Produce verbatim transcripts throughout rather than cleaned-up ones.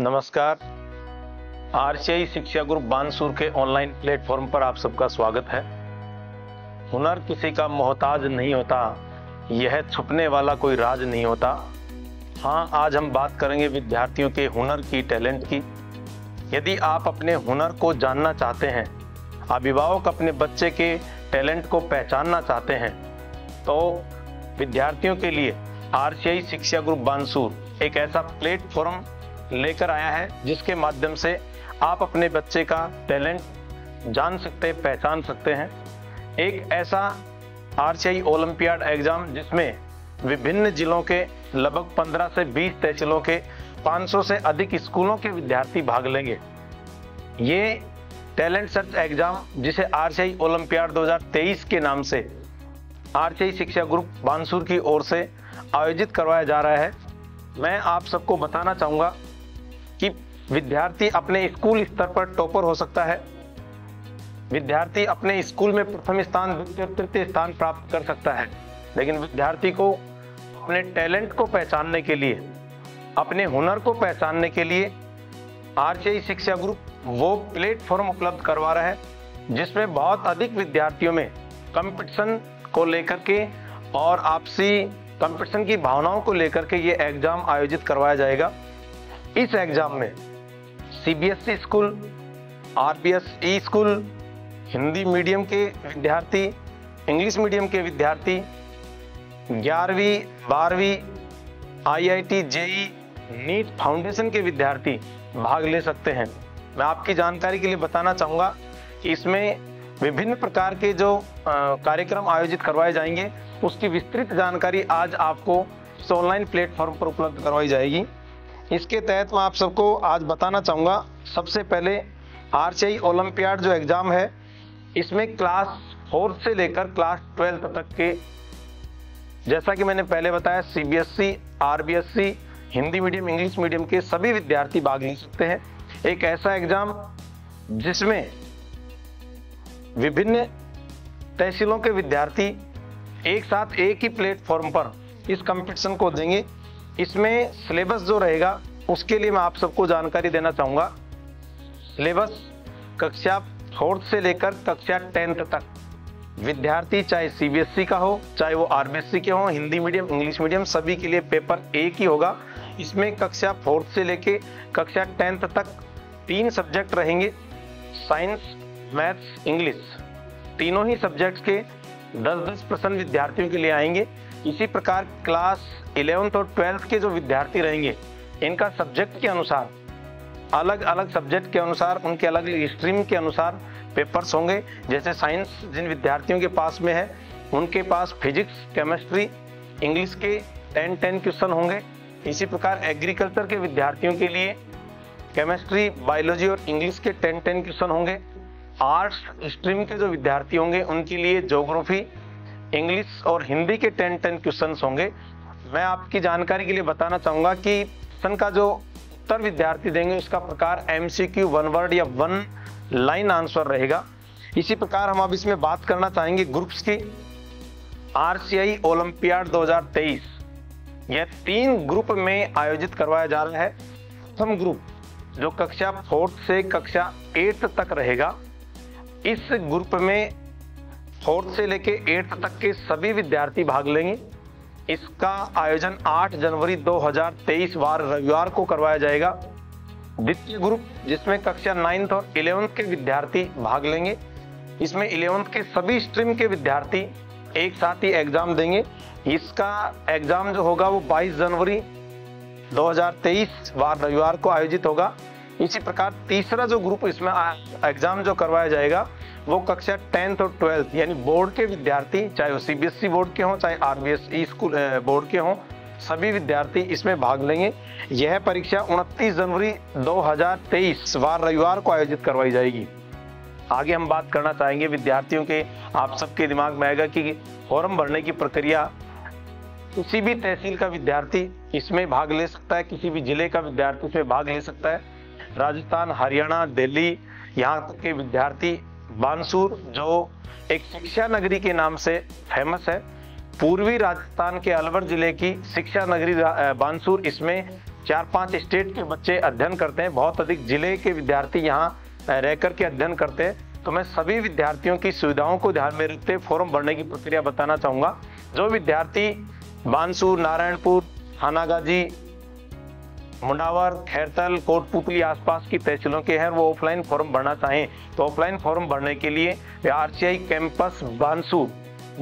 नमस्कार। आरसीआई शिक्षा ग्रुप बानसूर के ऑनलाइन प्लेटफॉर्म पर आप सबका स्वागत है। हुनर किसी का मोहताज नहीं होता, यह छुपने वाला कोई राज नहीं होता। हाँ, आज हम बात करेंगे विद्यार्थियों के हुनर की, टैलेंट की। यदि आप अपने हुनर को जानना चाहते हैं, अभिभावक अपने बच्चे के टैलेंट को पहचानना चाहते हैं, तो विद्यार्थियों के लिए आरसीआई शिक्षा ग्रुप बानसूर एक ऐसा प्लेटफॉर्म लेकर आया है जिसके माध्यम से आप अपने बच्चे का टैलेंट जान सकते, पहचान सकते हैं। एक ऐसा आरसीआई ओलंपियाड एग्जाम जिसमें विभिन्न जिलों के लगभग पंद्रह से बीस तहसीलों के पाँच सौ से अधिक स्कूलों के विद्यार्थी भाग लेंगे। ये टैलेंट सर्च एग्जाम, जिसे आरसीआई ओलंपियाड दो हज़ार तेईस के नाम से आरसीआई शिक्षा ग्रुप बानसूर की ओर से आयोजित करवाया जा रहा है, मैं आप सबको बताना चाहूँगा कि विद्यार्थी अपने स्कूल स्तर पर टॉपर हो सकता है। विद्यार्थी अपने स्कूल में प्रथम स्थान, द्वितीय और तृतीय स्थान प्राप्त कर सकता है। लेकिन विद्यार्थी को अपने टैलेंट को पहचानने के लिए, अपने हुनर को पहचानने के लिए आरसीआई शिक्षा ग्रुप वो प्लेटफॉर्म उपलब्ध करवा रहा है जिसमें बहुत अधिक विद्यार्थियों में कंपटीशन को लेकर के और आपसी कंपटीशन की भावनाओं को लेकर के ये एग्ज़ाम आयोजित करवाया जाएगा। इस एग्ज़ाम में CBSE school, RBSE school, Hindi medium के विद्यार्थी, इंग्लिश मीडियम के विद्यार्थी, ग्यारहवीं, बारहवीं, आईआईटी जेई, नीट फाउंडेशन के विद्यार्थी भाग ले सकते हैं। मैं आपकी जानकारी के लिए बताना चाहूँगा कि इसमें विभिन्न प्रकार के जो कार्यक्रम आयोजित करवाए जाएंगे उसकी विस्तृत जानकारी आज आपको इस ऑनलाइन प्लेटफॉर्म पर उपलब्ध करवाई जाएगी। इसके तहत मैं आप सबको आज बताना चाहूँगा, सबसे पहले आरसीआई ओलंपियाड जो एग्ज़ाम है इसमें क्लास फोर से लेकर क्लास ट्वेल्थ तक के, जैसा कि मैंने पहले बताया, CBSE, RBSE, Hindi medium, English medium के सभी विद्यार्थी भाग ले सकते हैं। एक ऐसा एग्ज़ाम जिसमें विभिन्न तहसीलों के विद्यार्थी एक साथ एक ही प्लेटफॉर्म पर इस कंपटीशन को देंगे। इसमें सिलेबस जो रहेगा उसके लिए मैं आप सबको जानकारी देना चाहूँगा। सिलेबस कक्षा फोर्थ से लेकर कक्षा टेंथ तक विद्यार्थी, चाहे सीबीएसई का हो, चाहे वो आरबीएसई के हों, हिंदी मीडियम, इंग्लिश मीडियम, सभी के लिए पेपर एक ही होगा। इसमें कक्षा फोर्थ से लेकर कक्षा टेंथ तक तीन सब्जेक्ट रहेंगे, साइंस, मैथ्स, इंग्लिश। तीनों ही सब्जेक्ट्स के दस दस प्रश्न विद्यार्थियों के लिए आएंगे। इसी प्रकार क्लास इलेवेंथ और ट्वेल्थ के जो विद्यार्थी रहेंगे, इनका सब्जेक्ट के अनुसार, अलग अलग सब्जेक्ट के अनुसार, उनके अलग अलग स्ट्रीम के अनुसार पेपर्स होंगे। जैसे साइंस जिन विद्यार्थियों के पास में है उनके पास फिजिक्स, केमिस्ट्री, इंग्लिश के टेन टेन क्वेश्चन होंगे। इसी प्रकार एग्रीकल्चर के विद्यार्थियों के लिए केमिस्ट्री, बायोलॉजी और इंग्लिश के टेन टेन क्वेश्चन होंगे। आर्ट्स स्ट्रीम के जो विद्यार्थी होंगे उनके लिए ज्योग्राफी, इंग्लिश और हिंदी के टेन टेन क्वेश्चंस होंगे। मैं आपकी जानकारी के लिए बताना चाहूँगा कि क्वेश्चन का जो उत्तर विद्यार्थी देंगे उसका प्रकार एमसीक्यू, वन वर्ड या वन लाइन आंसर रहेगा। इसी प्रकार हम अब इसमें बात करना चाहेंगे ग्रुप्स की। आरसीआई ओलंपियाड दो हज़ार तेईस यह तीन ग्रुप में आयोजित करवाया जा रहा है। प्रथम ग्रुप जो कक्षा फोर्थ से कक्षा एट्थ तक रहेगा, इस ग्रुप में फोर्थ से लेके एट्थ तक के सभी विद्यार्थी भाग लेंगे। इसका आयोजन आठ जनवरी दो हज़ार तेईस वार रविवार को करवाया जाएगा। द्वितीय ग्रुप जिसमें कक्षा नाइन्थ और इलेवेंथ के विद्यार्थी भाग लेंगे, इसमें इलेवेंथ के सभी स्ट्रीम के विद्यार्थी एक साथ ही एग्ज़ाम देंगे। इसका एग्ज़ाम जो होगा वो बाईस जनवरी दो हज़ार तेईस वार रविवार को आयोजित होगा। इसी प्रकार तीसरा जो ग्रुप, इसमें एग्ज़ाम जो करवाया जाएगा वो कक्षा टेंथ और ट्वेल्थ यानी बोर्ड के विद्यार्थी, चाहे वो सीबीएसई बोर्ड के हों, चाहे आरबीएसई स्कूल बोर्ड के हों, सभी विद्यार्थी इसमें भाग लेंगे। यह परीक्षा उनतीस जनवरी दो हज़ार तेईस वार रविवार को आयोजित करवाई जाएगी। आगे हम बात करना चाहेंगे विद्यार्थियों के, आप सबके दिमाग में आएगा कि फॉर्म भरने की प्रक्रिया, किसी भी तहसील का विद्यार्थी इसमें भाग ले सकता है, किसी भी जिले का विद्यार्थी इसमें भाग ले सकता है। राजस्थान, हरियाणा, दिल्ली, यहाँ तक के विद्यार्थी बानसूर जो एक शिक्षा नगरी के नाम से फेमस है, पूर्वी राजस्थान के अलवर जिले की शिक्षा नगरी बानसूर इसमें चार पांच स्टेट के बच्चे अध्ययन करते हैं, बहुत अधिक जिले के विद्यार्थी यहाँ रह करके अध्ययन करते हैं। तो मैं सभी विद्यार्थियों की सुविधाओं को ध्यान में रखते फॉर्म भरने की प्रक्रिया बताना चाहूँगा। जो विद्यार्थी बानसूर, नारायणपुर, थानागाजी, मुंडावर, खैरतल, कोटपुतली आसपास की तहसीलों के हैं, वो ऑफलाइन फॉर्म भरना चाहें तो ऑफलाइन फॉर्म भरने के लिए आरसीआई कैंपस बानसूर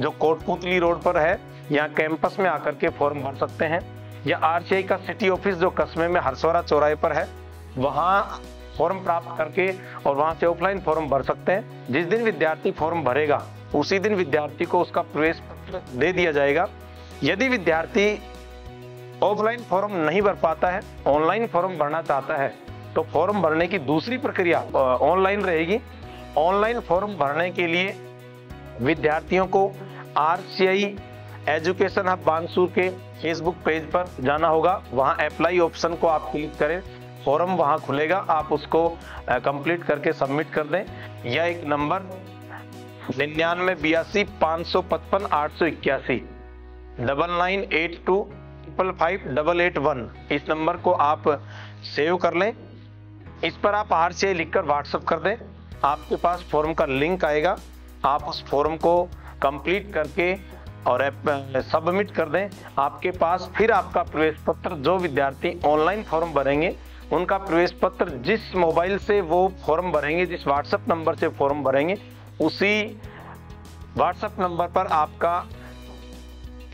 जो कोटपुतली रोड पर है, यहाँ कैंपस में आकर के फॉर्म भर सकते हैं, या आरसीआई का सिटी ऑफिस जो कस्बे में हरसौरा चौराहे पर है, वहाँ फॉर्म प्राप्त करके और वहाँ से ऑफलाइन फॉर्म भर सकते हैं। जिस दिन विद्यार्थी फॉर्म भरेगा उसी दिन विद्यार्थी को उसका प्रवेश पत्र दे दिया जाएगा। यदि विद्यार्थी ऑफलाइन फॉर्म नहीं भर पाता है, ऑनलाइन फॉर्म भरना चाहता है, तो फॉर्म भरने की दूसरी प्रक्रिया ऑनलाइन रहेगी। ऑनलाइन फॉर्म भरने के लिए विद्यार्थियों को आरसीआई एजुकेशन हब बानसूर के फेसबुक पेज पर जाना होगा, वहां अप्लाई ऑप्शन को आप क्लिक करें, फॉर्म वहां खुलेगा, आप उसको कंप्लीट करके सबमिट कर दें। यह एक नंबर निन्यानवे बयासी पाँच सौ पचपन आठ सौ इक्यासी double nine eight two triple five double eight one, इस नंबर को आप सेव कर लें। इस पर आप आरसीआई लिखकर व्हाट्सएप कर दें, आपके पास फॉर्म का लिंक आएगा, आप उस फॉर्म को कंप्लीट करके और सबमिट कर दें। आपके पास फिर आपका प्रवेश पत्र, जो विद्यार्थी ऑनलाइन फॉर्म भरेंगे उनका प्रवेश पत्र जिस मोबाइल से वो फॉर्म भरेंगे, जिस व्हाट्सएप नंबर से फॉर्म भरेंगे, उसी व्हाट्सएप नंबर पर आपका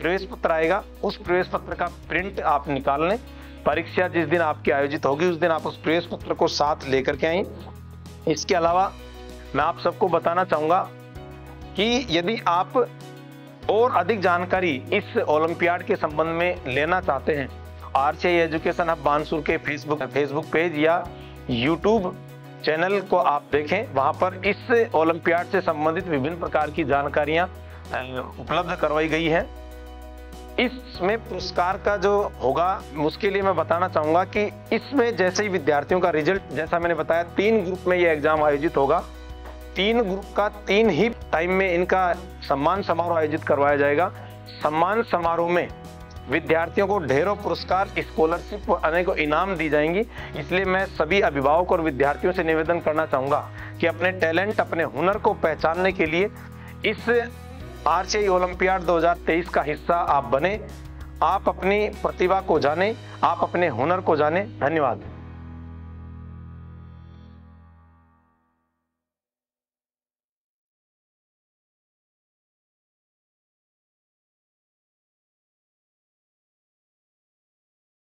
प्रवेश पत्र आएगा। उस प्रवेश पत्र का प्रिंट आप निकाल लें। परीक्षा जिस दिन आपकी आयोजित होगी उस दिन आप उस प्रवेश पत्र को साथ लेकर के आएं। इसके अलावा मैं आप सबको बताना चाहूँगा कि यदि आप और अधिक जानकारी इस ओलंपियाड के संबंध में लेना चाहते हैं, आरसीआई एजुकेशन हब बानसूर के फेसबुक फेसबुक पेज या यूट्यूब चैनल को आप देखें, वहाँ पर इस ओलंपियाड से संबंधित विभिन्न प्रकार की जानकारियाँ उपलब्ध करवाई गई हैं। इसमें पुरस्कार का जो होगा उसके लिए मैं बताना चाहूँगा कि इसमें जैसे ही विद्यार्थियों का रिजल्ट, जैसा मैंने बताया, तीन ग्रुप में यह एग्जाम आयोजित होगा। तीन ग्रुप का तीन ही टाइम में इनका सम्मान समारोह आयोजित करवाया जाएगा। सम्मान समारोह में विद्यार्थियों को ढेरों पुरस्कार, स्कॉलरशिप और अनेकों इनाम दी जाएंगी। इसलिए मैं सभी अभिभावकों और विद्यार्थियों से निवेदन करना चाहूँगा कि अपने टैलेंट, अपने हुनर को पहचानने के लिए इस आरसीआई ओलंपियाड दो हज़ार तेईस का हिस्सा आप बने, आप अपनी प्रतिभा को जानें, आप अपने हुनर को जानें। धन्यवाद।